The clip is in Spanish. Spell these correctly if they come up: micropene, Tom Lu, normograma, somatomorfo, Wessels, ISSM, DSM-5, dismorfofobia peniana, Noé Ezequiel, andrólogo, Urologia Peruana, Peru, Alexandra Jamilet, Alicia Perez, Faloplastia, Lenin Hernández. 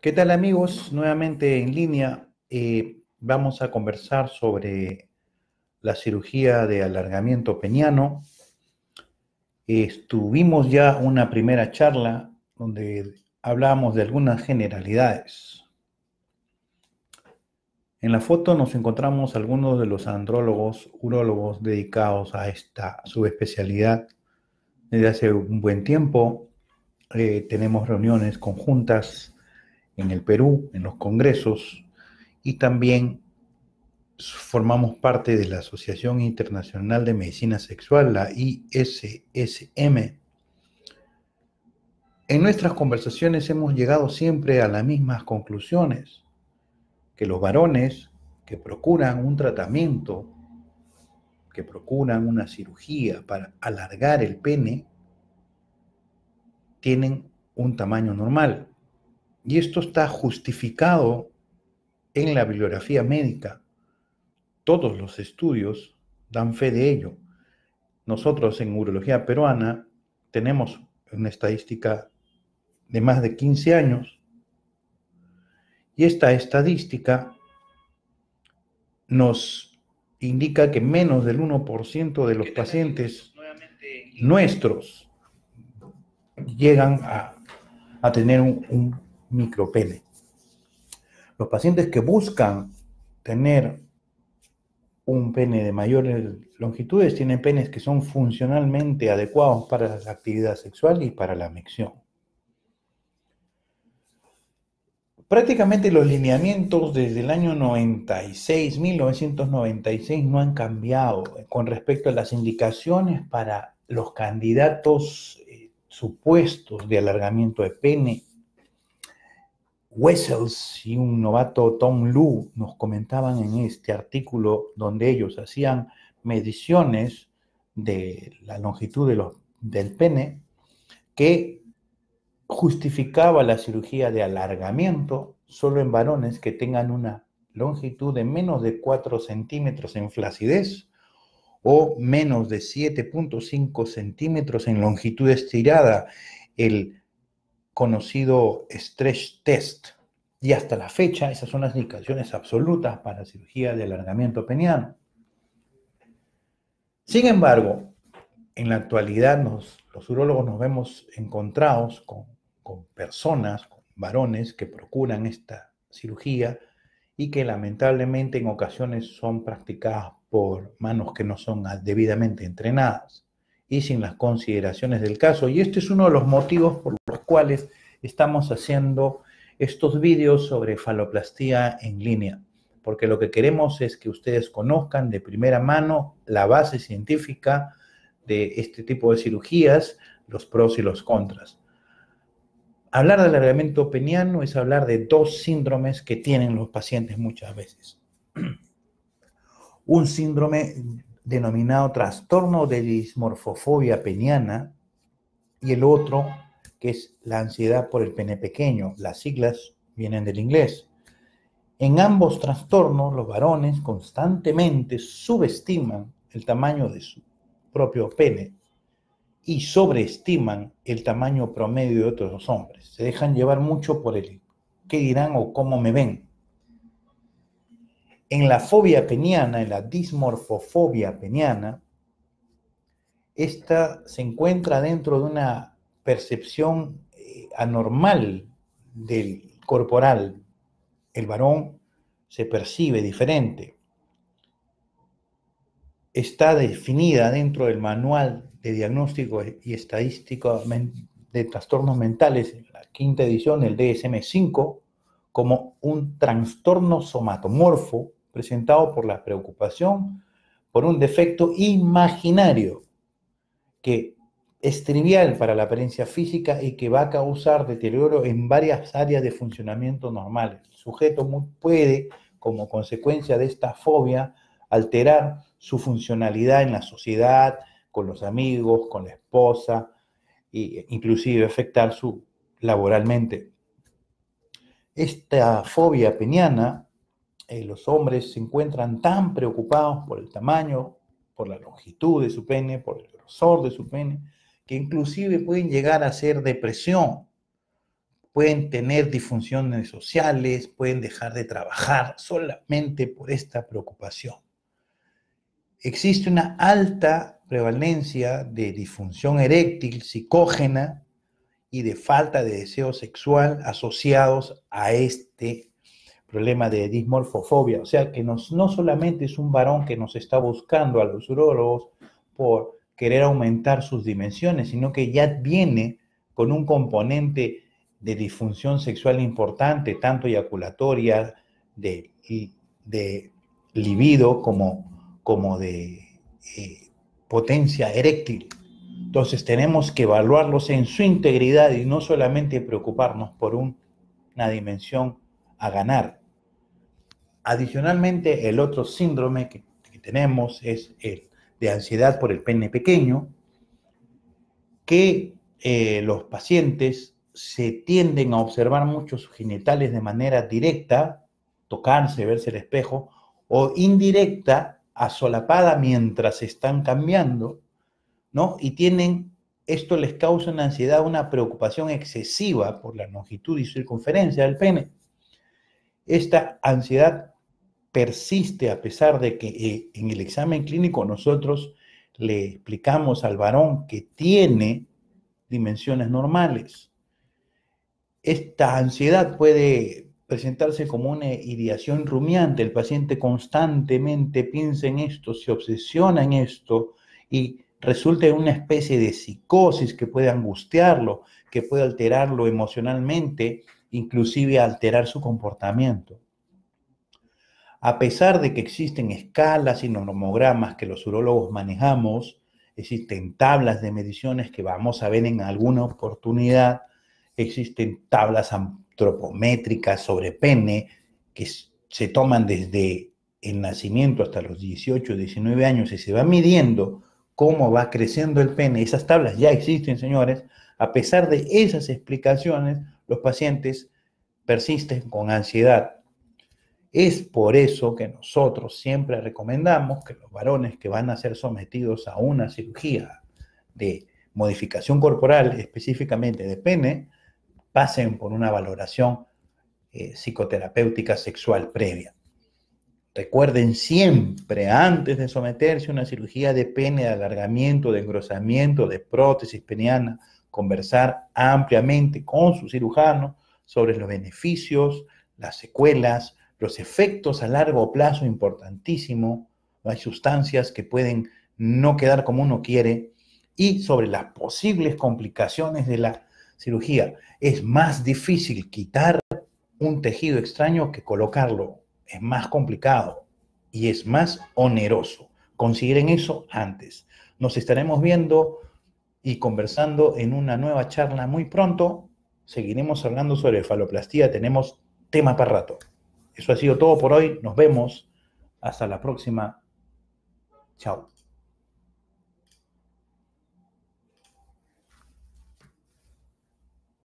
¿Qué tal, amigos? Nuevamente en línea. Vamos a conversar sobre la cirugía de alargamiento peniano. Estuvimos ya una primera charla donde hablábamos de algunas generalidades. En la foto nos encontramos algunos de los andrólogos, urólogos dedicados a esta subespecialidad desde hace un buen tiempo. Tenemos reuniones conjuntas en el Perú, en los congresos, y también formamos parte de la Asociación Internacional de Medicina Sexual, la ISSM. En nuestras conversaciones hemos llegado siempre a las mismas conclusiones, que los varones que procuran un tratamiento, que procuran una cirugía para alargar el pene, tienen un tamaño normal. Y esto está justificado en la bibliografía médica. Todos los estudios dan fe de ello. Nosotros en urología peruana tenemos una estadística de más de 15 años. Y esta estadística nos indica que menos del 1% de los pacientes nuestros llegan a tener un micropene. Los pacientes que buscan tener un pene de mayores longitudes tienen penes que son funcionalmente adecuados para la actividad sexual y para la micción. Prácticamente los lineamientos desde el año 96, 1996, no han cambiado con respecto a las indicaciones para los candidatos supuestos de alargamiento de pene. Wessels y un novato Tom Lu nos comentaban en este artículo donde ellos hacían mediciones de la longitud del pene que justificaba la cirugía de alargamiento solo en varones que tengan una longitud de menos de 4 centímetros en flacidez o menos de 7.5 centímetros en longitud estirada, el conocido stretch test, y hasta la fecha esas son las indicaciones absolutas para cirugía de alargamiento peniano. Sin embargo, en la actualidad los urólogos nos vemos encontrados con personas, con varones que procuran esta cirugía y que lamentablemente en ocasiones son practicadas por manos que no son debidamente entrenadas y sin las consideraciones del caso. Y este es uno de los motivos por los cuales estamos haciendo estos vídeos sobre faloplastía en línea, porque lo que queremos es que ustedes conozcan de primera mano la base científica de este tipo de cirugías, los pros y los contras. Hablar de alargamiento peniano es hablar de dos síndromes que tienen los pacientes muchas veces. Un síndrome denominado trastorno de dismorfofobia peniana, y el otro, que es la ansiedad por el pene pequeño. Las siglas vienen del inglés. En ambos trastornos, los varones constantemente subestiman el tamaño de su propio pene y sobreestiman el tamaño promedio de otros hombres. Se dejan llevar mucho por el qué dirán o cómo me ven. En la fobia peniana, en la dismorfofobia peniana, esta se encuentra dentro de una percepción anormal del corporal. El varón se percibe diferente. Está definida dentro del Manual de Diagnóstico y Estadística de Trastornos Mentales, en la quinta edición, el DSM-5, como un trastorno somatomorfo presentado por la preocupación por un defecto imaginario que es trivial para la apariencia física y que va a causar deterioro en varias áreas de funcionamiento normales. El sujeto puede, como consecuencia de esta fobia, alterar su funcionalidad en la sociedad, con los amigos, con la esposa, e inclusive afectar su laboralmente. Esta fobia peniana, los hombres se encuentran tan preocupados por el tamaño, por la longitud de su pene, por el grosor de su pene, que inclusive pueden llegar a ser depresión, pueden tener disfunciones sociales, pueden dejar de trabajar solamente por esta preocupación. Existe una alta prevalencia de disfunción eréctil, psicógena y de falta de deseo sexual asociados a este problema de dismorfofobia. O sea que no solamente es un varón que nos está buscando a los urólogos por querer aumentar sus dimensiones, sino que ya viene con un componente de disfunción sexual importante, tanto eyaculatoria, de libido como de potencia eréctil. Entonces tenemos que evaluarlos en su integridad y no solamente preocuparnos por una dimensión a ganar. Adicionalmente, el otro síndrome que tenemos es el de ansiedad por el pene pequeño, que los pacientes se tienden a observar mucho sus genitales de manera directa, tocarse, verse el espejo, o indirecta, asolapada mientras están cambiando, ¿no? Y esto les causa una ansiedad, una preocupación excesiva por la longitud y circunferencia del pene. Esta ansiedad persiste a pesar de que en el examen clínico nosotros le explicamos al varón que tiene dimensiones normales. Esta ansiedad puede presentarse como una ideación rumiante. El paciente constantemente piensa en esto, se obsesiona en esto y resulta en una especie de psicosis que puede angustiarlo, que puede alterarlo emocionalmente, inclusive alterar su comportamiento. A pesar de que existen escalas y normogramas que los urólogos manejamos, existen tablas de mediciones que vamos a ver en alguna oportunidad, existen tablas antropométricas sobre pene que se toman desde el nacimiento hasta los 18, 19 años y se va midiendo cómo va creciendo el pene. Esas tablas ya existen, señores. A pesar de esas explicaciones, los pacientes persisten con ansiedad. Es por eso que nosotros siempre recomendamos que los varones que van a ser sometidos a una cirugía de modificación corporal, específicamente de pene, pasen por una valoración psicoterapéutica sexual previa. Recuerden siempre, antes de someterse a una cirugía de pene, de alargamiento, de engrosamiento, de prótesis peniana, conversar ampliamente con su cirujano sobre los beneficios, las secuelas, los efectos a largo plazo, importantísimo. Hay sustancias que pueden no quedar como uno quiere y sobre las posibles complicaciones de la cirugía. Es más difícil quitar un tejido extraño que colocarlo. Es más complicado y es más oneroso. Consideren eso antes. Nos estaremos viendo y conversando en una nueva charla muy pronto. Seguiremos hablando sobre faloplastía. Tenemos tema para rato. Eso ha sido todo por hoy. Nos vemos. Hasta la próxima. Chao.